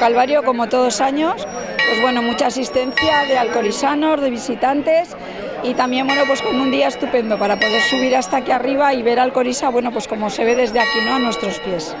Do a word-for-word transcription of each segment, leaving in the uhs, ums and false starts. Calvario, como todos años, pues bueno, mucha asistencia de alcorisanos, de visitantes, y también, bueno, pues con un día estupendo para poder subir hasta aquí arriba y ver Alcorisa, bueno, pues como se ve desde aquí, ¿no?, a nuestros pies.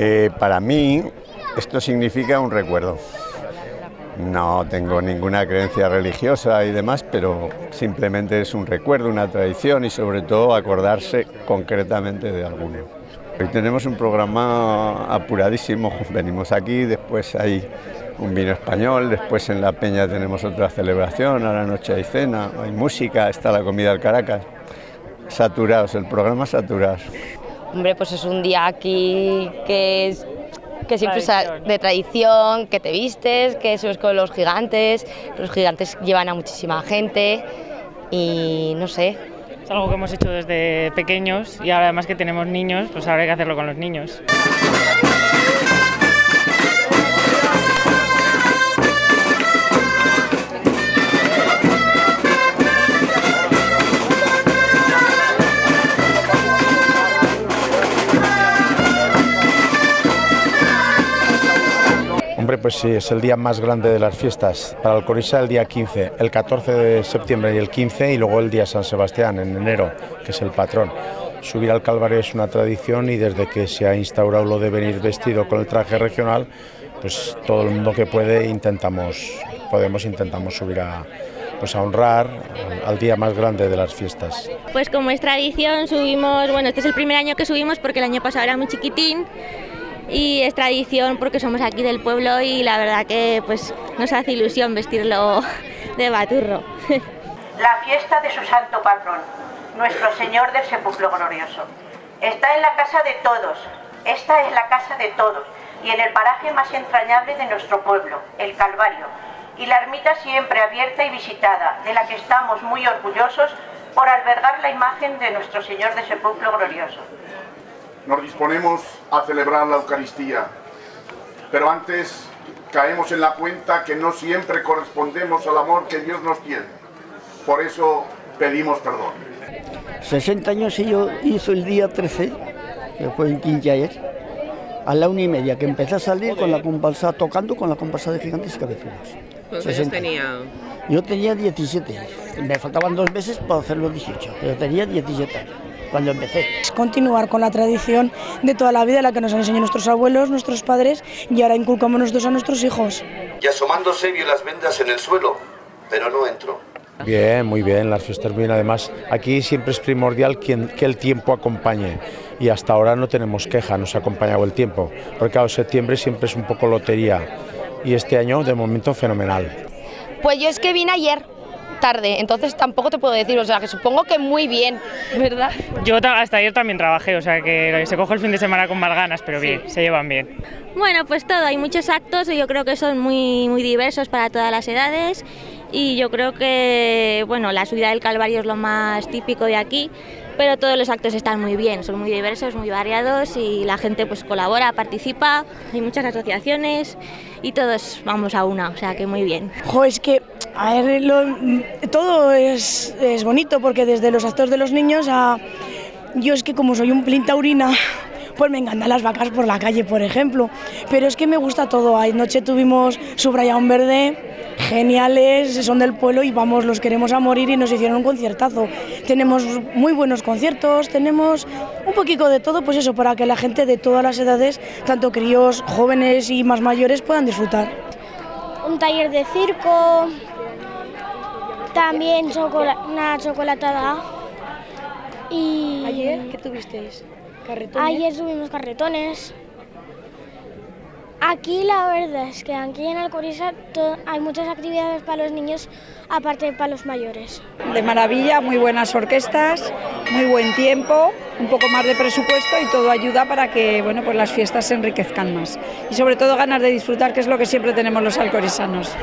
Eh, para mí esto significa un recuerdo. No tengo ninguna creencia religiosa y demás, pero simplemente es un recuerdo, una tradición y sobre todo acordarse concretamente de alguno. Hoy tenemos un programa apuradísimo, venimos aquí, después hay un vino español, después en la peña tenemos otra celebración, a la noche hay cena, hay música, está la comida al Caracas. Saturados, el programa saturados. Hombre, pues es un día aquí que, es, que siempre tradición. Es de tradición, que te vistes, que subes con los gigantes, los gigantes llevan a muchísima gente y no sé. Es algo que hemos hecho desde pequeños y ahora además que tenemos niños, pues ahora hay que hacerlo con los niños. Pues sí, es el día más grande de las fiestas, para Alcorisa el día quince, el catorce de septiembre y el quince, y luego el día San Sebastián en enero, que es el patrón. Subir al Calvario es una tradición y desde que se ha instaurado lo de venir vestido con el traje regional, pues todo el mundo que puede intentamos, podemos intentamos subir a, pues a honrar al día más grande de las fiestas. Pues como es tradición subimos, bueno, este es el primer año que subimos porque el año pasado era muy chiquitín, y es tradición porque somos aquí del pueblo y la verdad que pues nos hace ilusión vestirlo de baturro. La fiesta de su santo patrón, nuestro Señor del Sepulcro Glorioso. Está en la casa de todos, esta es la casa de todos y en el paraje más entrañable de nuestro pueblo, el Calvario, y la ermita siempre abierta y visitada, de la que estamos muy orgullosos por albergar la imagen de nuestro Señor del Sepulcro Glorioso. Nos disponemos a celebrar la Eucaristía, pero antes caemos en la cuenta que no siempre correspondemos al amor que Dios nos tiene. Por eso pedimos perdón. sesenta años y yo hizo el día trece, que fue en Quinchaer, a la una y media, que empecé a salir con la comparsa, tocando con la comparsa de gigantes y cabezudos. ¿Cuántos años tenía? Yo tenía diecisiete años, me faltaban dos meses para hacer los dieciocho, pero tenía diecisiete años. Cuando empecé. Es continuar con la tradición de toda la vida, la que nos han enseñado nuestros abuelos, nuestros padres, y ahora inculcamos nosotros a nuestros hijos. Y asomándose vio las vendas en el suelo, pero no entró. Bien, muy bien, las fiestas bien, además aquí siempre es primordial que el tiempo acompañe. Y hasta ahora no tenemos queja, nos ha acompañado el tiempo. Porque claro, septiembre siempre es un poco lotería. Y este año, de momento, fenomenal. Pues yo es que vine ayer tarde, entonces tampoco te puedo decir, o sea, que supongo que muy bien, ¿verdad? Yo hasta ayer también trabajé, o sea, que se coge el fin de semana con más ganas, pero bien, sí. Se llevan bien. Bueno, pues todo, hay muchos actos y yo creo que son muy, muy diversos para todas las edades y yo creo que, bueno, la subida del Calvario es lo más típico de aquí, pero todos los actos están muy bien, son muy diversos, muy variados y la gente pues colabora, participa, hay muchas asociaciones y todos vamos a una, o sea que muy bien. Jo, es que a ver, lo, todo es, es bonito porque desde los actos de los niños a... Yo es que como soy un pelín taurina, pues me encantan las vacas por la calle, por ejemplo, pero es que me gusta todo. Anoche tuvimos Subraya en Verde, geniales, son del pueblo y vamos, los queremos a morir y nos hicieron un conciertazo. Tenemos muy buenos conciertos, tenemos un poquito de todo, pues eso, para que la gente de todas las edades, tanto críos, jóvenes y más mayores, puedan disfrutar. Un taller de circo, también chocola- una chocolatada y... ¿Ayer qué tuvisteis? ¿Carretones? Ayer subimos carretones Aquí la verdad es que aquí en Alcorisa hay muchas actividades para los niños, aparte de para los mayores. De maravilla, muy buenas orquestas, muy buen tiempo, un poco más de presupuesto y todo ayuda para que bueno, pues las fiestas se enriquezcan más. Y sobre todo ganas de disfrutar, que es lo que siempre tenemos los alcorisanos.